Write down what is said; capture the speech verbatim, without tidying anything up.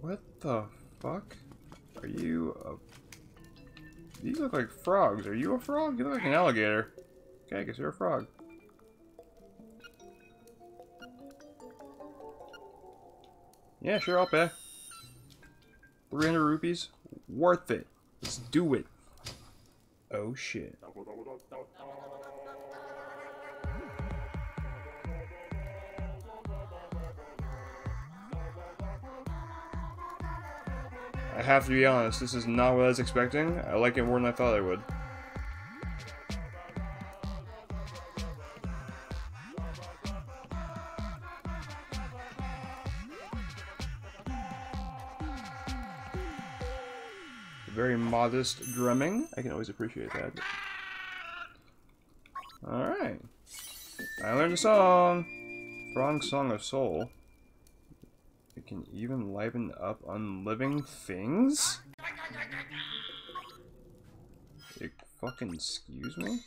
What the fuck? Are you a... These look like frogs. Are you a frog? You look like an alligator. Okay, I guess you're a frog. Yeah, sure, I'll pay. three hundred rupees? Worth it. Let's do it. Oh, shit. I have to be honest, this is not what I was expecting. I like it more than I thought I would. Very modest drumming. I can always appreciate that. Alright. I learned a song. Throng's Song of Soul. It can even liven up unliving things? It fucking excuse me?